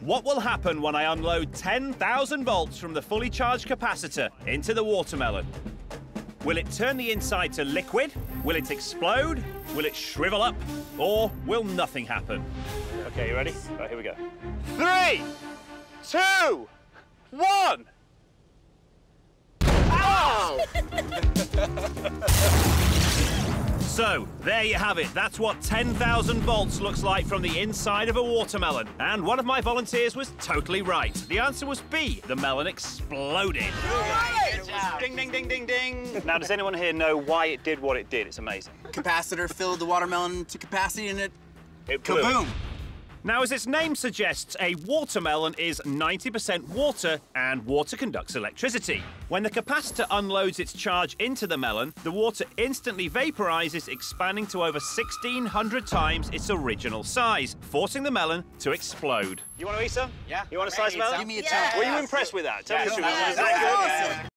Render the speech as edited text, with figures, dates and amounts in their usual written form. What will happen when I unload 10,000 volts from the fully charged capacitor into the watermelon? Will it turn the inside to liquid? Will it explode? Will it shrivel up? Or will nothing happen? OK, you ready? Right, here we go. 3, 2, 1! So, there you have it. That's what 10,000 volts looks like from the inside of a watermelon. And one of my volunteers was totally right. The answer was B. The melon exploded. Right. Ding, ding, ding, ding, ding. Now, does anyone here know why it did what it did? It's amazing. Capacitor filled the watermelon to capacity and it blew. Kaboom! Now, as its name suggests, a watermelon is 90% water, and water conducts electricity. When the capacitor unloads its charge into the melon, the water instantly vaporizes, expanding to over 1,600 times its original size, forcing the melon to explode. You want to eat some? Yeah. You want a slice melon? Give me a chance. Were you impressed with that? Tell me the truth. Is that good? Awesome.